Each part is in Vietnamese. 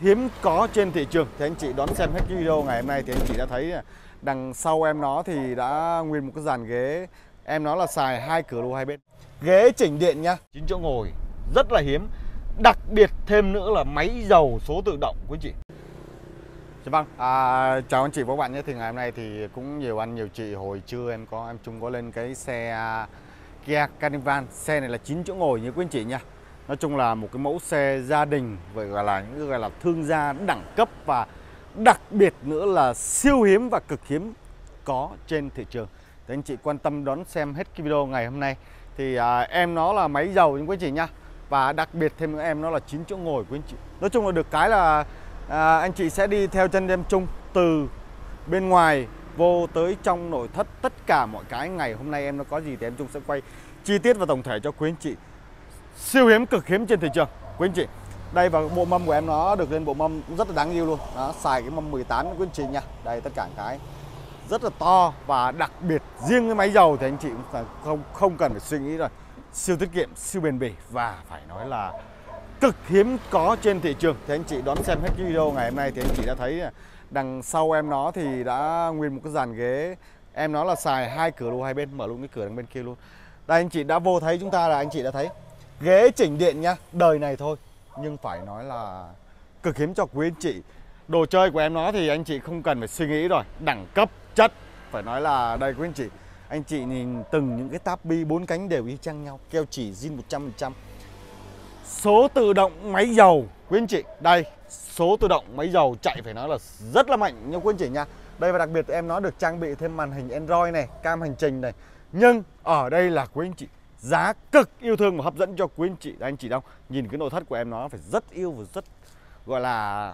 hiếm có trên thị trường. Thì anh chị đón xem hết cái video ngày hôm nay thì anh chị đã thấy đằng sau em nó thì đã nguyên một cái dàn ghế. Em nó là xài hai cửa lô hai bên. Ghế chỉnh điện nha, 9 chỗ ngồi rất là hiếm. Đặc biệt thêm nữa là máy dầu số tự động quý chị. Vâng, chào anh chị và các bạn nhé. Thì ngày hôm nay thì cũng nhiều anh nhiều chị, hồi trưa em Trung có lên cái xe Kia Carnival. Xe này là 9 chỗ ngồi như quý anh chị nha. Nói chung là một cái mẫu xe gia đình, vậy là những gọi là thương gia đẳng cấp, và đặc biệt nữa là siêu hiếm và cực hiếm có trên thị trường. Thì anh chị quan tâm đón xem hết cái video ngày hôm nay. Thì em nó là máy dầu như quý anh chị nha. Và đặc biệt thêm nữa em nó là 9 chỗ ngồi quý anh chị. Nói chung là được cái là anh chị sẽ đi theo chân em Trung từ bên ngoài vô tới trong nội thất. Tất cả mọi cái ngày hôm nay em nó có gì thì em Trung sẽ quay chi tiết và tổng thể cho quý anh chị. Siêu hiếm, cực hiếm trên thị trường quý anh chị. Đây, và bộ mâm của em nó được lên bộ mâm cũng rất là đáng yêu luôn. Đó, xài cái mâm 18 quý anh chị nha. Đây, tất cả cái rất là to, và đặc biệt riêng cái máy dầu thì anh chị cũng không cần phải suy nghĩ rồi. Siêu tiết kiệm, siêu bền bỉ và phải nói là cực hiếm có trên thị trường. Thì anh chị đón xem hết cái video ngày hôm nay thì anh chị đã thấy đằng sau em nó thì đã nguyên một cái dàn ghế. Em nó là xài hai cửa lô hai bên, mở luôn cái cửa đằng bên kia luôn. Đây, anh chị đã vô thấy chúng ta là anh chị đã thấy ghế chỉnh điện nha, đời này thôi nhưng phải nói là cực hiếm cho quý anh chị. Đồ chơi của em nó thì anh chị không cần phải suy nghĩ rồi, đẳng cấp chất. Phải nói là đây quý anh chị, anh chị nhìn từng những cái táp bi 4 cánh đều y chang nhau, keo chỉ zin 100%. Số tự động máy dầu quý anh chị. Đây, số tự động máy dầu chạy phải nói là rất là mạnh nha quý anh chị nha. Đây, và đặc biệt em nó được trang bị thêm màn hình Android này, cam hành trình này. Nhưng ở đây là quý anh chị, giá cực yêu thương và hấp dẫn cho quý anh chị. Đây, anh chị đâu, nhìn cái nội thất của em nó phải rất yêu và rất gọi là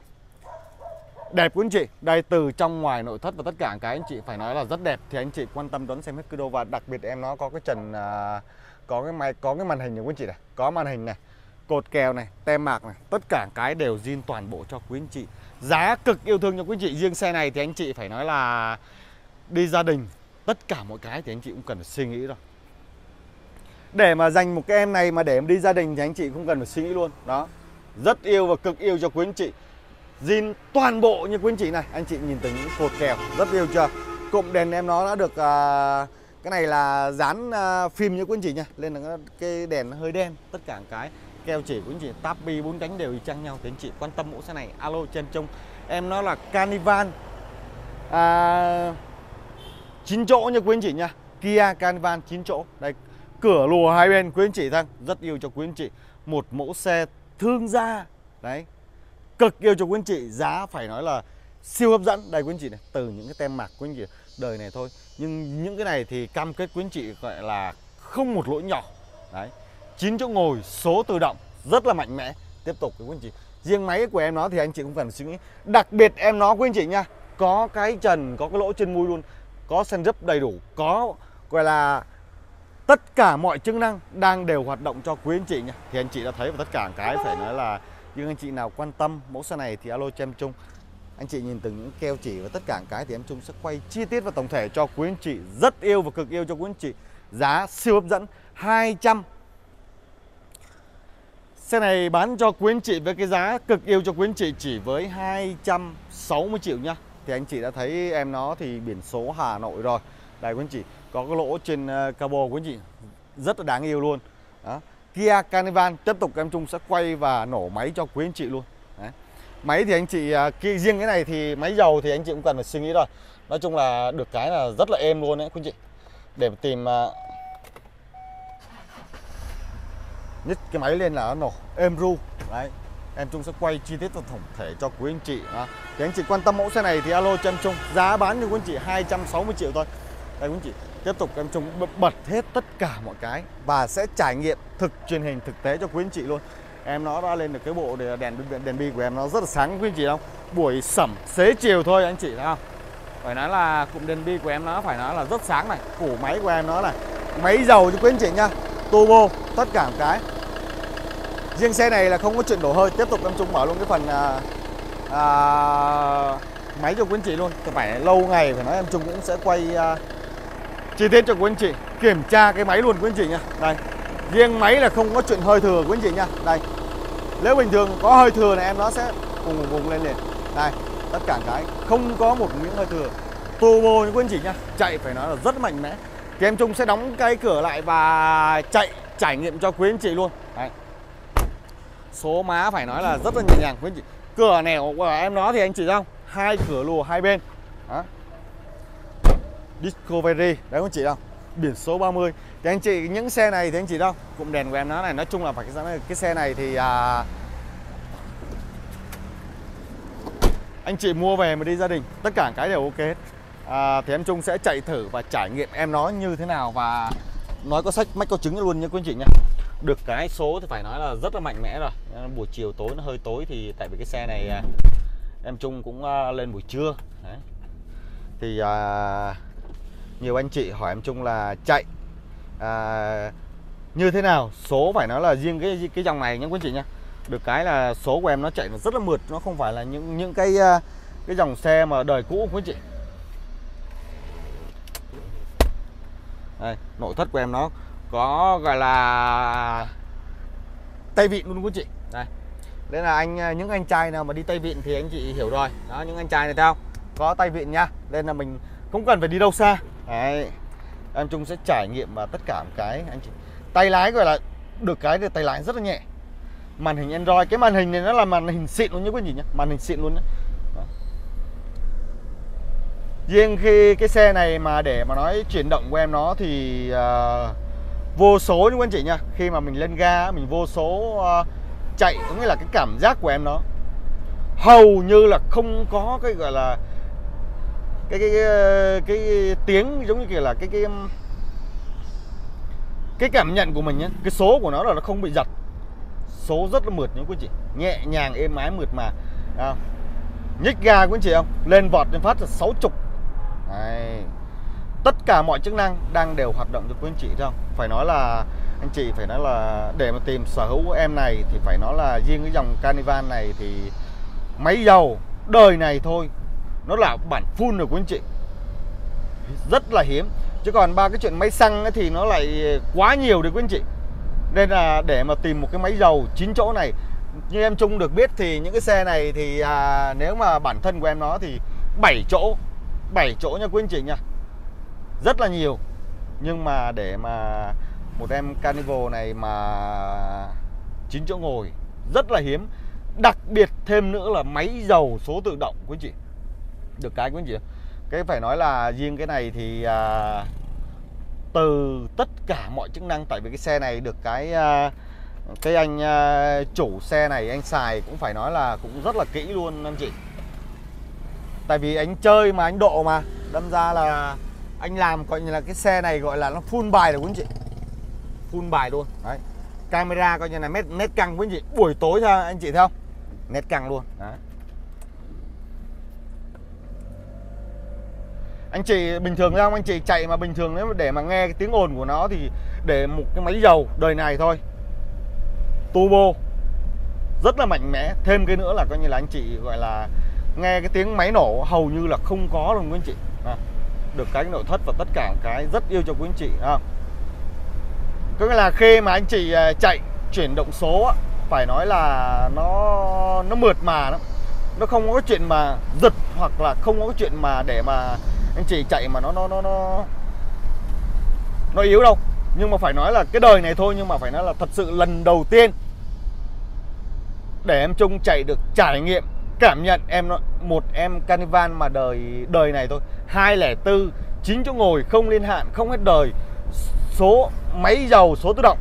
đẹp quý anh chị. Đây, từ trong ngoài nội thất và tất cả cái anh chị phải nói là rất đẹp. Thì anh chị quan tâm đón xem hết video. Và đặc biệt em nó có cái trần, có cái màn hình này quý anh chị này, có màn hình này, cột kèo này, tem mạc này, tất cả cái đều zin toàn bộ cho quý anh chị. Giá cực yêu thương cho quý anh chị. Riêng xe này thì anh chị phải nói là đi gia đình, tất cả mọi cái thì anh chị cũng cần phải suy nghĩ rồi. Để mà dành một cái em này mà để em đi gia đình thì anh chị không cần phải suy nghĩ luôn. Đó, rất yêu và cực yêu cho quý anh chị. Zin toàn bộ như quý anh chị này. Anh chị nhìn từ những cột kèo, rất yêu chưa. Cụm đèn em nó đã được cái này là dán phim như quý anh chị nha. Nên là cái đèn nó hơi đen. Tất cả cái keo chỉ của anh chị, táp bi 4 cánh đều y chang nhau. Thì anh chị quan tâm mẫu xe này alo trên Trung. Em nó là Carnival 9 chỗ nha quý anh chị nha. Kia Carnival 9 chỗ. Đây, cửa lùa hai bên quý anh chị thăng, rất yêu cho quý anh chị. Một mẫu xe thương gia đấy, cực yêu cho quý anh chị. Giá phải nói là siêu hấp dẫn. Đây quý anh chị này, từ những cái tem mạc quý anh chị, đời này thôi nhưng những cái này thì cam kết quý anh chị gọi là không một lỗi nhỏ. Đấy, 9 chỗ ngồi, số tự động rất là mạnh mẽ. Tiếp tục quý anh chị, riêng máy của em nó thì anh chị cũng cần suy nghĩ. Đặc biệt em nó quý anh chị nha, có cái trần, có cái lỗ trên mui luôn, có sân rấp đầy đủ, có gọi là tất cả mọi chức năng đang đều hoạt động cho quý anh chị nha. Thì anh chị đã thấy và tất cả cái phải nói là nhưng anh chị nào quan tâm mẫu xe này thì alo cho em Trung. Anh chị nhìn từng những keo chỉ và tất cả cái thì em Trung sẽ quay chi tiết và tổng thể cho quý anh chị. Rất yêu và cực yêu cho quý anh chị. Giá siêu hấp dẫn 200. Xe này bán cho quý anh chị với cái giá cực yêu cho quý anh chị chỉ với 260 triệu nhá. Thì anh chị đã thấy em nó thì biển số Hà Nội rồi. Đây quý anh chị, có cái lỗ trên cabo quý anh chị, rất là đáng yêu luôn. Đó, Kia Carnival tiếp tục em Trung sẽ quay và nổ máy cho quý anh chị luôn. Đấy, máy thì anh chị riêng cái này thì máy dầu thì anh chị cũng cần phải suy nghĩ rồi. Nói chung là được cái là rất là êm luôn đấy quý anh chị. Để tìm nhích cái máy lên là nó nổ êm ru. Đấy, em Trung sẽ quay chi tiết và tổng thể cho quý anh chị. Đó, thì anh chị quan tâm mẫu xe này thì alo cho em Trung. Giá bán cho quý anh chị 260 triệu thôi. Đây quý anh chị, tiếp tục em Trung bật hết tất cả mọi cái và sẽ trải nghiệm thực truyền hình thực tế cho quý anh chị luôn. Em nó đã lên được cái bộ đèn bi của em nó rất là sáng quý anh chị không? Buổi sẩm xế chiều thôi anh chị thấy không? Phải nói là cụm đèn bi của em nó phải nói là rất sáng này, củ máy của em nó này, máy dầu cho quý anh chị nha, turbo tất cả một cái. Riêng xe này là không có chuyện đổ hơi. Tiếp tục em Trung mở luôn cái phần máy cho quý anh chị luôn. Phải lâu ngày phải nói em Trung cũng sẽ quay chi tiết cho quý anh chị, kiểm tra cái máy luôn quý anh chị nha. Đây, riêng máy là không có chuyện hơi thừa quý anh chị nha. Đây, nếu bình thường có hơi thừa này em nó sẽ cùng vùng lên liền. Đây, tất cả cái không có một miếng hơi thừa. Turbo như quý anh chị nhá, chạy phải nói là rất mạnh mẽ. Thì em Trung sẽ đóng cái cửa lại và chạy trải nghiệm cho quý anh chị luôn. Đây. Số má phải nói là rất là nhẹ nhàng quý anh chị. Cửa nẻo của em nó thì anh chị không? Hai cửa lùa hai bên. Đó. Discovery, đấy anh chị đâu. Biển số 30. Thì anh chị những xe này thì anh chị đâu? Cụm đèn của em nó này, nói chung là phải cái xe này thì anh chị mua về mà đi gia đình, tất cả cái đều ok hết. Thì em Trung sẽ chạy thử và trải nghiệm em nó như thế nào và nói có sách mách có chứng luôn nha quý anh chị nha. Được cái số thì phải nói là rất là mạnh mẽ rồi. Buổi chiều tối nó hơi tối thì tại vì cái xe này em Trung cũng lên buổi trưa. Đấy. Thì nhiều anh chị hỏi em Trung là chạy như thế nào. Số phải nói là riêng cái dòng này nhé quý anh chị nhé. Được cái là số của em nó chạy nó rất là mượt, nó không phải là những cái dòng xe mà đời cũ quý anh chị. Đây, nội thất của em nó có gọi là tay vịn luôn quý anh chị. Đây. Nên là những anh trai nào mà đi tay vịn thì anh chị hiểu rồi. Đó, những anh trai này theo có tay vịn nha. Nên là mình không cần phải đi đâu xa. Đấy. Em Trung sẽ trải nghiệm và tất cả một cái anh chị. Tay lái gọi là được cái thì tay lái rất là nhẹ. Màn hình Android, cái màn hình này nó là màn hình xịn luôn nhé quý vị nhé. Màn hình xịn luôn nhé. Riêng khi cái xe này mà để mà nói chuyển động của em nó thì vô số như quý anh chị nha. Khi mà mình lên ga mình vô số chạy, có nghĩa là cái cảm giác của em nó hầu như là không có cái gọi là cái tiếng giống như kiểu là cái cảm nhận của mình nhé. Cái số của nó là nó không bị giật. Số rất là mượt nhé quý anh chị, nhẹ nhàng êm ái mượt mà. À, nhích ga quý anh chị không? Lên vọt lên phát là 60. Đấy. Tất cả mọi chức năng đang đều hoạt động cho quý anh chị không? Phải nói là anh chị phải nói là để mà tìm sở hữu của em này thì phải nói là riêng cái dòng Carnival này thì máy dầu đời này thôi nó là bản full rồi quý anh chị. Rất là hiếm. Chứ còn ba cái chuyện máy xăng thì nó lại quá nhiều đấy quý anh chị. Nên là để mà tìm một cái máy dầu 9 chỗ này, như em Trung được biết thì những cái xe này thì nếu mà bản thân của em nó thì 7 chỗ nha quý anh chị nha. Rất là nhiều. Nhưng mà để mà một em Carnival này mà 9 chỗ ngồi rất là hiếm. Đặc biệt thêm nữa là máy dầu số tự động quý anh chị. Được cái quý anh chị. Cái phải nói là riêng cái này thì từ tất cả mọi chức năng. Tại vì cái xe này được cái anh chủ xe này anh xài cũng phải nói là cũng rất là kỹ luôn anh chị. Tại vì anh chơi mà anh độ mà, đâm ra là anh làm coi như là cái xe này gọi là nó full bài rồi quý anh chị. Full bài luôn. Đấy. Camera coi như là nét căng quý anh chị. Buổi tối thôi anh chị thấy không? Nét căng luôn. Đấy. Anh chị bình thường không? Anh chị chạy mà bình thường nếu để mà nghe cái tiếng ồn của nó thì để một cái máy dầu đời này thôi. Turbo rất là mạnh mẽ. Thêm cái nữa là coi như là anh chị gọi là nghe cái tiếng máy nổ hầu như là không có luôn quý anh chị. À, được cái nội thất và tất cả cái rất yêu cho quý anh chị. À, có nghĩa là khi mà anh chị chạy chuyển động số phải nói là nó mượt mà lắm. Nó không có chuyện mà giật hoặc là không có chuyện mà để mà anh chị chạy mà nó yếu đâu. Nhưng mà phải nói là cái đời này thôi, nhưng mà phải nói là thật sự lần đầu tiên để em Trung chạy được trải nghiệm cảm nhận một em Carnival mà đời này thôi. 204, 9 chỗ ngồi, không liên hạn, không hết đời, số máy dầu số tự động.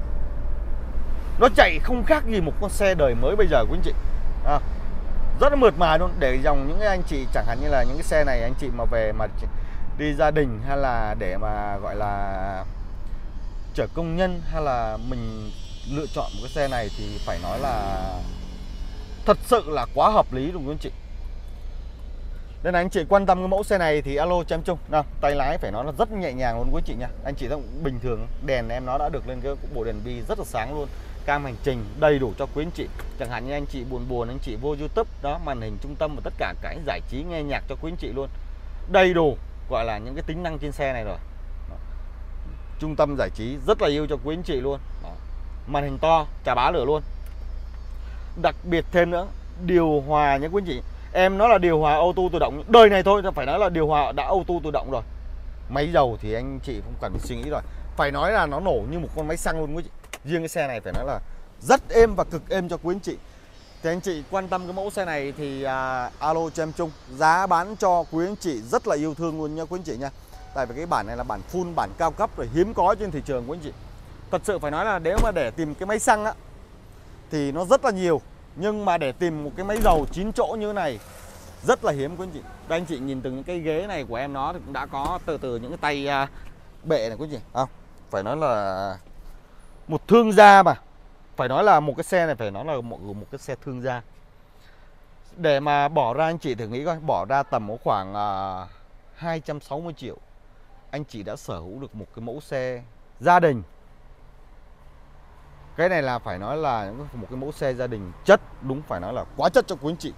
Nó chạy không khác gì một con xe đời mới bây giờ quý anh chị. À, rất là mượt mà luôn. Để dòng những anh chị chẳng hạn như là những cái xe này anh chị mà về mà đi gia đình hay là để mà gọi là chở công nhân hay là mình lựa chọn một cái xe này thì phải nói là thật sự là quá hợp lý đúng không anh chị. Nên là anh chị quan tâm cái mẫu xe này thì alo cho em Trung. Nào, tay lái phải nói là rất nhẹ nhàng luôn quý chị nha. Anh chị thấy bình thường đèn em nó đã được lên cái bộ đèn bi rất là sáng luôn. Cam hành trình đầy đủ cho quý anh chị. Chẳng hạn như anh chị buồn anh chị vô YouTube đó, màn hình trung tâm và tất cả cái giải trí nghe nhạc cho quý anh chị luôn. Đầy đủ gọi là những cái tính năng trên xe này rồi. Trung tâm giải trí rất là yêu cho quý anh chị luôn. Màn hình to chà bá lửa luôn. Đặc biệt thêm nữa điều hòa nha quý anh chị. Em nói là điều hòa auto tự động, đời này thôi phải nói là điều hòa đã auto tự động rồi. Máy dầu thì anh chị không cần phải suy nghĩ rồi, phải nói là nó nổ như một con máy xăng luôn quý anh chị. Riêng cái xe này phải nói là rất êm và cực êm cho quý anh chị. Thì anh chị quan tâm cái mẫu xe này thì alo cho em Trung, giá bán cho quý anh chị rất là yêu thương luôn nha quý anh chị nha. Tại vì cái bản này là bản full, bản cao cấp rồi, hiếm có trên thị trường quý anh chị. Thật sự phải nói là nếu mà để tìm cái máy xăng á thì nó rất là nhiều, nhưng mà để tìm một cái máy dầu 9 chỗ như thế này rất là hiếm quý anh chị. Đây anh chị nhìn từng cái ghế này của em nó thì cũng đã có từ những cái tay bệ này quý anh chị. À, phải nói là một thương gia mà. Phải nói là một cái xe này phải nói là một cái xe thương gia. Để mà bỏ ra anh chị thử nghĩ coi, bỏ ra tầm khoảng 260 triệu anh chị đã sở hữu được một cái mẫu xe gia đình. Cái này là phải nói là một cái mẫu xe gia đình chất, đúng phải nói là quá chất cho quý anh chị.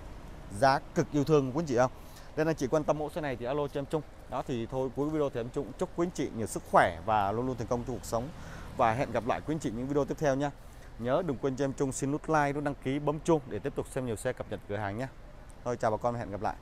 Giá cực yêu thương quý anh chị không? Nên anh chị quan tâm mẫu xe này thì alo cho em Trung. Đó thì thôi cuối video thì em Trung chúc quý anh chị nhiều sức khỏe và luôn luôn thành công trong cuộc sống. Và hẹn gặp lại quý anh chị những video tiếp theo nha. Nhớ đừng quên cho em Trung xin nút like, nút đăng ký, bấm chuông để tiếp tục xem nhiều xe cập nhật cửa hàng nhé. Thôi chào bà con, hẹn gặp lại.